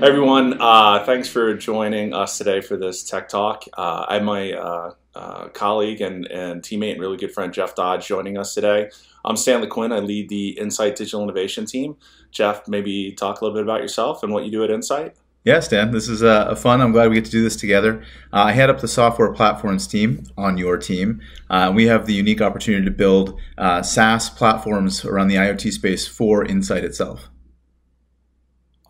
Hey everyone, thanks for joining us today for this Tech Talk. I have my colleague and teammate and really good friend Jeff Dodge joining us today. I'm Stan LeQuinn. I lead the Insight Digital Innovation team. Jeff, maybe talk a little bit about yourself and what you do at Insight. Yeah, Stan, this is fun. I'm glad we get to do this together. I head up the software platforms team on your team. We have the unique opportunity to build SaaS platforms around the IoT space for Insight itself.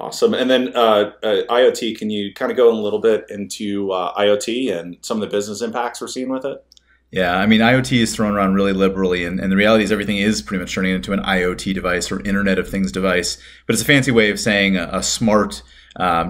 Awesome. And then IoT, can you kind of go a little bit into IoT and some of the business impacts we're seeing with it? Yeah, I mean, IoT is thrown around really liberally, and the reality is everything is pretty much turning into an IoT device or Internet of Things device, but it's a fancy way of saying a smart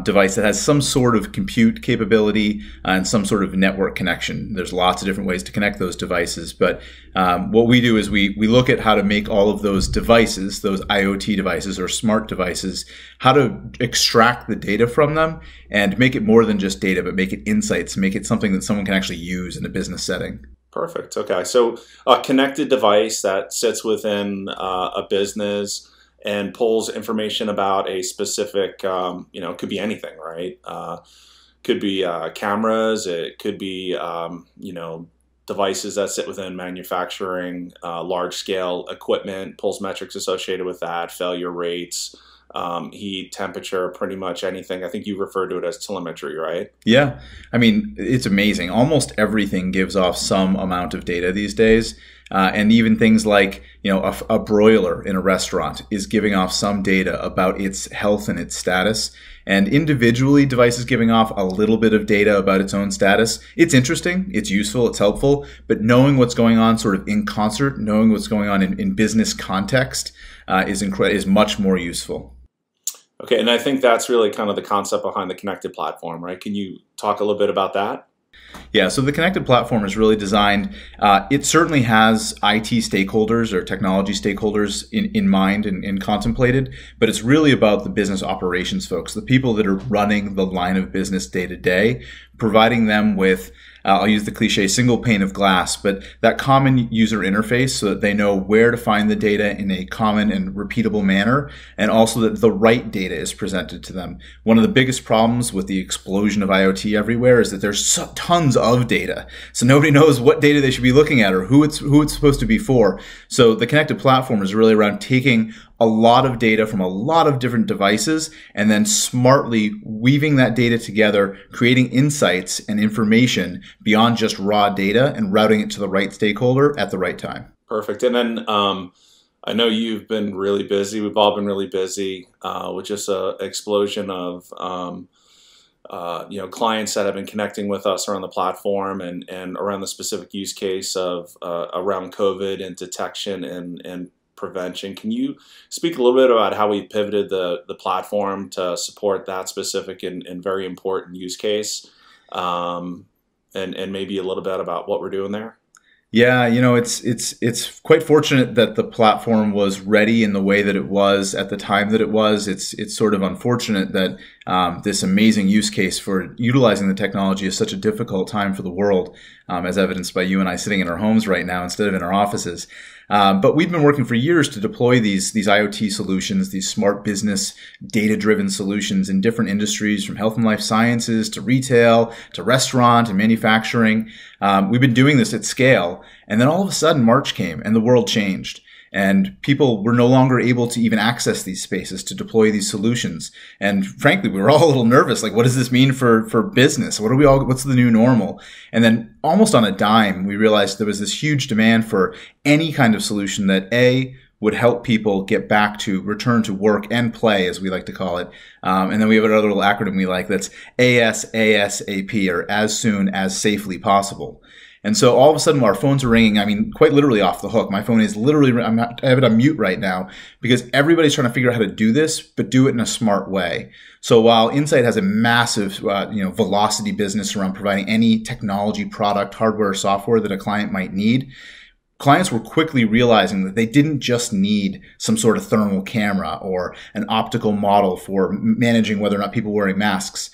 device that has some sort of compute capability and some sort of network connection. There's lots of different ways to connect those devices, but what we do is we look at how to make all of those devices, those IoT devices or smart devices, how to extract the data from them and make it more than just data, but make it insights, make it something that someone can actually use in a business setting. Perfect. Okay, so a connected device that sits within a business and pulls information about a specific, you know, it could be anything, right? Could be cameras, it could be, you know, devices that sit within manufacturing, large-scale equipment, pulls metrics associated with that, failure rates, heat, temperature, pretty much anything. I think you referred to it as telemetry, right? Yeah. I mean, it's amazing. Almost everything gives off some amount of data these days. And even things like, you know, a broiler in a restaurant is giving off some data about its health and its status. And individually, devices giving off a little bit of data about its own status. It's interesting, it's useful, it's helpful, but knowing what's going on sort of in concert, knowing what's going on in business context is much more useful. Okay, and I think that's really kind of the concept behind the Connected Platform, right? Can you talk a little bit about that? Yeah, so the Connected Platform is really designed, it certainly has IT stakeholders or technology stakeholders in mind and contemplated, but it's really about the business operations folks, the people that are running the line of business day to day, providing them with, I'll use the cliche, single pane of glass, but that common user interface so that they know where to find the data in a common and repeatable manner, and also that the right data is presented to them. One of the biggest problems with the explosion of IoT everywhere is that there's tons of data. So nobody knows what data they should be looking at or who it's supposed to be for. So the Connected Platform is really around taking a lot of data from a lot of different devices and then smartly weaving that data together, creating insights and information beyond just raw data and routing it to the right stakeholder at the right time. Perfect. And then I know you've been really busy. We've all been really busy with just an explosion of you know, clients that have been connecting with us around the platform and around the specific use case of around COVID and detection and prevention. Can you speak a little bit about how we pivoted the platform to support that specific and very important use case, and maybe a little bit about what we're doing there? Yeah, you know, it's quite fortunate that the platform was ready in the way that it was at the time that it was. It's sort of unfortunate that this amazing use case for utilizing the technology is such a difficult time for the world, as evidenced by you and I sitting in our homes right now instead of in our offices. But we've been working for years to deploy these IoT solutions, these smart business data-driven solutions in different industries, from health and life sciences to retail to restaurant and manufacturing. We've been doing this at scale, and then all of a sudden March came and the world changed. And people were no longer able to even access these spaces to deploy these solutions. And frankly, we were all a little nervous. Like, what does this mean for business? What's the new normal? And then almost on a dime, we realized there was this huge demand for any kind of solution that A, would help people get back to return to work and play, as we like to call it. And then we have another little acronym we like that's ASAP, or as soon as safely possible. And so all of a sudden, our phones are ringing. I mean, quite literally off the hook. My phone is literally, I have it on mute right now because everybody's trying to figure out how to do this, but do it in a smart way. So while Insight has a massive, you know, velocity business around providing any technology, product, hardware, or software that a client might need, clients were quickly realizing that they didn't just need some sort of thermal camera or an optical model for managing whether or not people were wearing masks.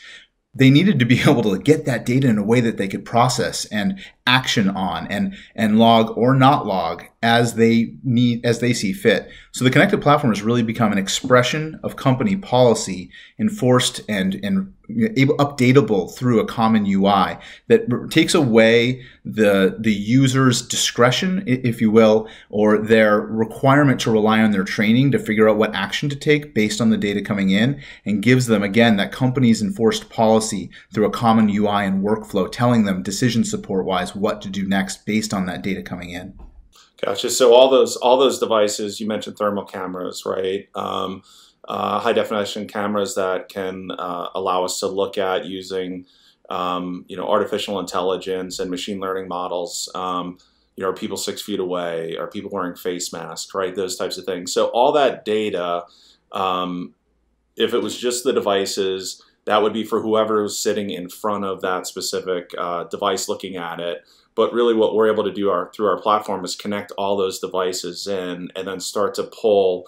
They needed to be able to get that data in a way that they could process and action on and log or not log as they need, as they see fit. So the Connected Platform has really become an expression of company policy, enforced and updatable through a common UI that takes away the user's discretion, if you will, or their requirement to rely on their training to figure out what action to take based on the data coming in, and gives them, again, that company's enforced policy through a common UI and workflow, telling them decision support-wise what to do next based on that data coming in. Gotcha. So all those devices, you mentioned thermal cameras, right? High definition cameras that can allow us to look at using, artificial intelligence and machine learning models. Are people 6 feet away? Are people wearing face masks? Right, those types of things. So all that data, if it was just the devices, that would be for whoever was sitting in front of that specific device looking at it. But really what we're able to do through our platform is connect all those devices in and then start to pull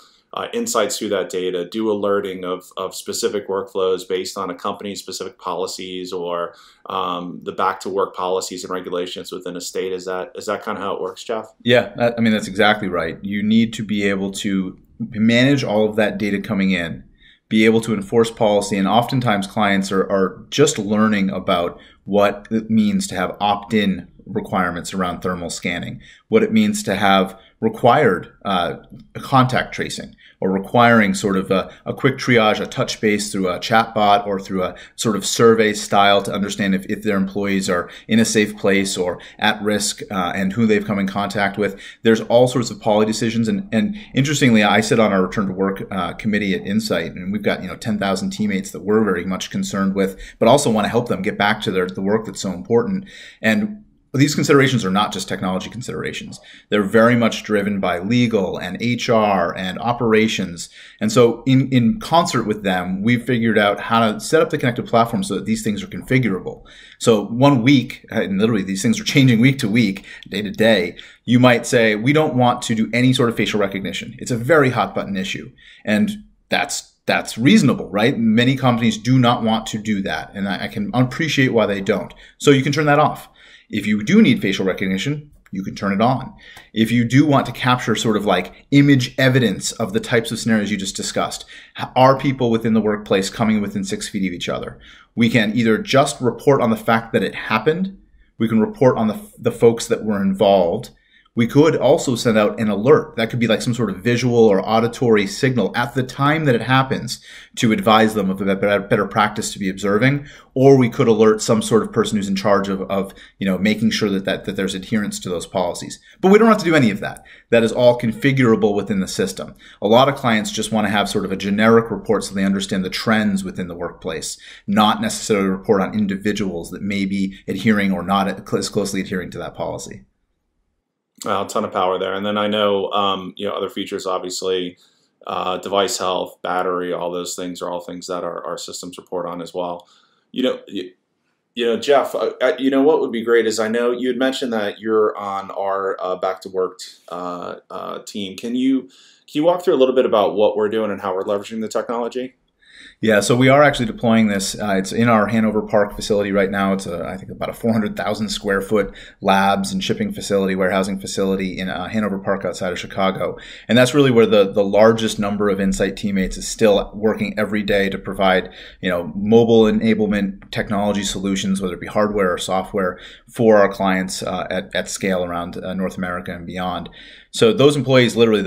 insights through that data, do alerting of specific workflows based on a company's specific policies or the back to work policies and regulations within a state. Is that kind of how it works, Jeff? Yeah, that's exactly right. You need to be able to manage all of that data coming in, be able to enforce policy, and oftentimes clients are just learning about what it means to have opt-in requirements around thermal scanning, what it means to have required contact tracing, or requiring sort of a quick triage, a touch base through a chat bot or through a sort of survey style to understand if their employees are in a safe place or at risk and who they've come in contact with. There's all sorts of policy decisions. And interestingly, I sit on our return to work committee at Insight, and we've got 10,000 teammates that we're very much concerned with, but also want to help them get back to the work that's so important. And these considerations are not just technology considerations. They're very much driven by legal and HR and operations. And so in concert with them, we've figured out how to set up the Connected Platform so that these things are configurable. So one week, and literally these things are changing week to week, day to day, you might say, we don't want to do any sort of facial recognition. It's a very hot button issue. And that's reasonable, right? Many companies do not want to do that. And I can appreciate why they don't. So you can turn that off. If you do need facial recognition, you can turn it on. If you do want to capture sort of like image evidence of the types of scenarios you just discussed, are people within the workplace coming within 6 feet of each other? We can either just report on the fact that it happened. We can report on the folks that were involved. We could also send out an alert. That could be like some sort of visual or auditory signal at the time that it happens to advise them of a better practice to be observing. Or we could alert some sort of person who's in charge of making sure that there's adherence to those policies. But we don't have to do any of that. That is all configurable within the system. A lot of clients just want to have sort of a generic report so they understand the trends within the workplace, not necessarily report on individuals that may be adhering or not as closely adhering to that policy. A ton of power there. And then I know, other features, obviously, device health, battery, all those things are all things that our systems report on as well. Jeff, what would be great is I know you had mentioned that you're on our back to work team. Can you walk through a little bit about what we're doing and how we're leveraging the technology? Yeah, so we are actually deploying this. It's in our Hanover Park facility right now. It's, about a 400,000 square foot labs and shipping facility, warehousing facility in Hanover Park outside of Chicago. And that's really where the largest number of Insight teammates is still working every day to provide, mobile enablement technology solutions, whether it be hardware or software, for our clients at scale around North America and beyond. So those employees, literally,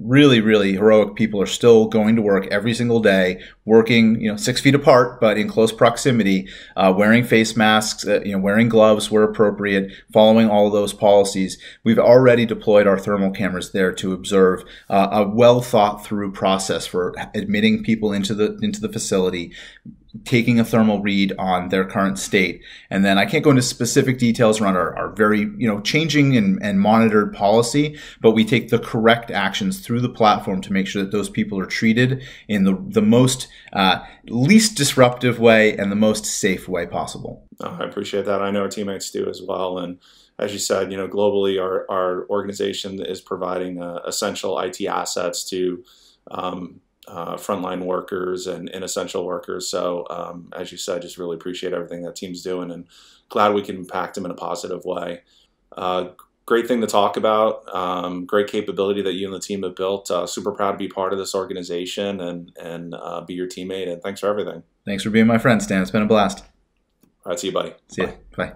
really, really heroic people are still going to work every single day, working, 6 feet apart, but in close proximity, wearing face masks, wearing gloves where appropriate, following all of those policies. We've already deployed our thermal cameras there to observe a well thought through process for admitting people into the facility, taking a thermal read on their current state. And then I can't go into specific details around our very, changing and monitored policy, but we take the correct actions through the platform to make sure that those people are treated in the most least disruptive way and the most safe way possible. Oh, I appreciate that. I know our teammates do as well. And as you said, globally, our organization is providing essential IT assets to frontline workers and essential workers. So as you said, just really appreciate everything that team's doing and glad we can impact them in a positive way. Great thing to talk about, great capability that you and the team have built. Super proud to be part of this organization and be your teammate, and thanks for everything. Thanks for being my friend, Stan. It's been a blast. All right, see you, buddy. See you. Bye.